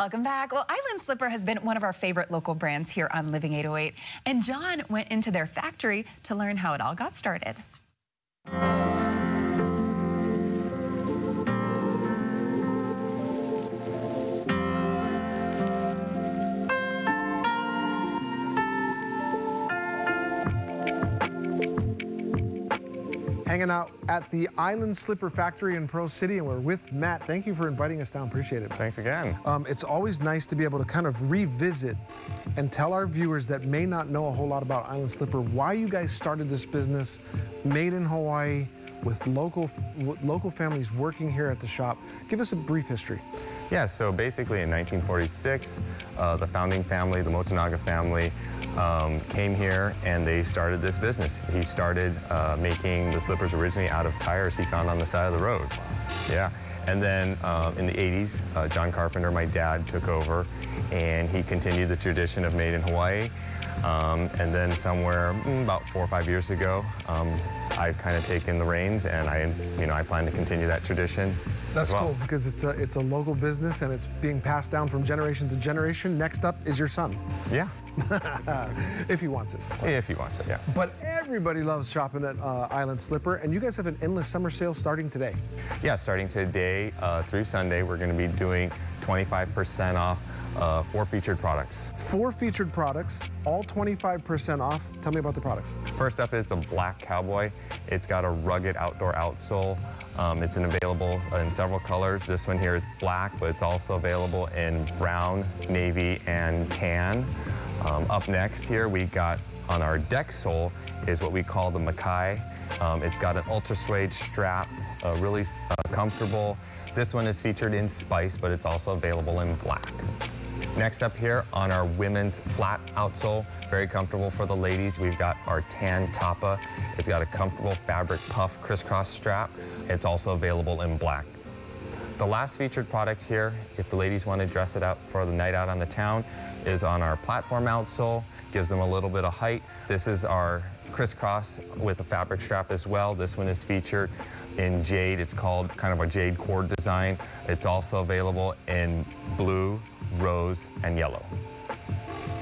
Welcome back. Well, Island Slipper has been one of our favorite local brands here on Living 808, and John went into their factory to learn how it all got started. Hanging out at the Island Slipper factory in Pearl City, and we're with Matt. Thank you for inviting us down. Appreciate it. Thanks again. It's always nice to be able to kind of revisit and tell our viewers that may not know a whole lot about Island Slipper why you guys started this business, made in Hawaii, with local families working here at the shop. Give us a brief history. Yeah, so basically in 1946, the founding family, the Motonaga family, came here and they started this business. He started making the slippers originally out of tires he found on the side of the road. Yeah, and then in the 80s, John Carpenter, my dad, took over and he continued the tradition of made in Hawaii. And then somewhere about 4 or 5 years ago, I've kind of taken the reins, and I plan to continue that tradition. That's cool, because it's a local business and it's being passed down from generation to generation. Next up is your son. Yeah. If he wants it. If he wants it, yeah. But everybody loves shopping at Island Slipper, and you guys have an endless summer sale starting today. Yeah, starting today through Sunday, we're going to be doing 25% off four featured products. Four featured products, all 25% off. Tell me about the products. First up is the Black Cowboy. It's got a rugged outdoor outsole. It's available in several colors. This one here is black, but it's also available in brown, navy, and tan. Up next here, we got on our deck sole is what we call the Makai. It's got an ultra suede strap, really comfortable. This one is featured in spice, but it's also available in black. Next up here on our women's flat outsole, very comfortable for the ladies, we've got our tan tapa. It's got a comfortable fabric puff crisscross strap. It's also available in black. The last featured product here, if the ladies want to dress it up for the night out on the town, is on our platform outsole. Gives them a little bit of height. This is our crisscross with a fabric strap as well. This one is featured in jade. It's called kind of a jade cord design. It's also available in blue, rose, and yellow.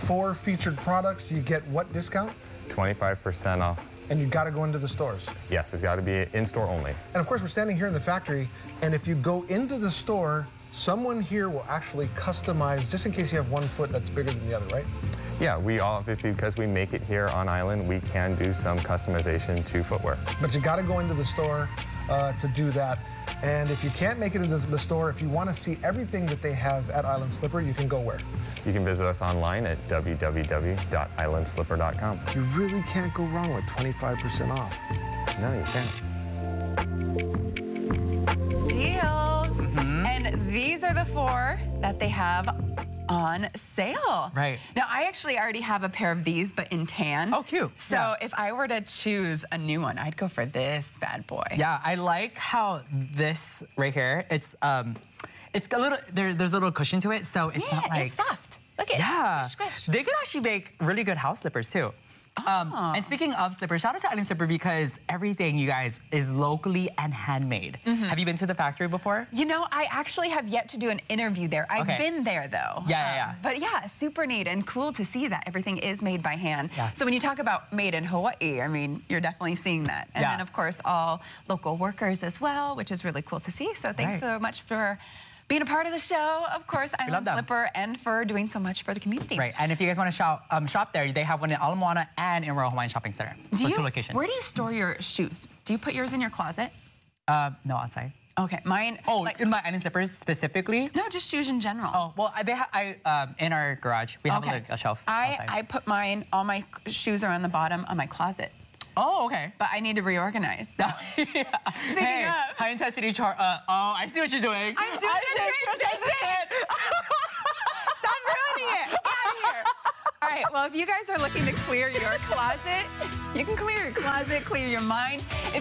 Four featured products. You get what discount? 25% off. And you've got to go into the stores. Yes, it's got to be in-store only. And of course, we're standing here in the factory, and if you go into the store, someone here will actually customize, just in case you have one foot that's bigger than the other, right? Yeah, we obviously, because we make it here on Island, we can do some customization to footwear. But you got to go into the store to do that. And if you can't make it into the store, if you want to see everything that they have at Island Slipper, you can go where? You can visit us online at www.islandslipper.com. You really can't go wrong with 25% off. No, you can't. Deals. Mm-hmm. And these are the four that they have on sale. Right. Now, I actually already have a pair of these, but in tan. Oh, cute. So yeah, if I were to choose a new one, I'd go for this bad boy. Yeah, I like how this right here, it's a little, there's a little cushion to it, so it's not like... it's soft. Look at it. Squish, squish. They could actually make really good house slippers, too. And speaking of slippers, shout out to Island Slipper because everything, you guys, is locally and handmade. Mm-hmm. Have you been to the factory before? You know, I actually have yet to do an interview there. I've been there, though. Yeah. But yeah, super neat and cool to see that everything is made by hand. Yeah. So when you talk about made in Hawaii, I mean, you're definitely seeing that. And then, of course, all local workers as well, which is really cool to see. So thanks so much for being a part of the show, of course, Island Slipper, and for doing so much for the community. Right, and if you guys want to shop there, they have one in Ala Moana and in Royal Hawaiian Shopping Center. Two locations. Where do you store your shoes? Do you put yours in your closet? No, outside. Okay, mine. Oh, like, in my Island Slippers specifically? No, just shoes in general. Oh, well, in our garage, we have like a shelf outside. I put mine, all my shoes are on the bottom of my closet. Oh, okay. But I need to reorganize. So. Hey, high intensity chart. Oh, I see what you're doing. I'm doing the transition. Stop ruining it. Get out of here. All right, well, if you guys are looking to clear your closet, you can clear your closet, clear your mind. If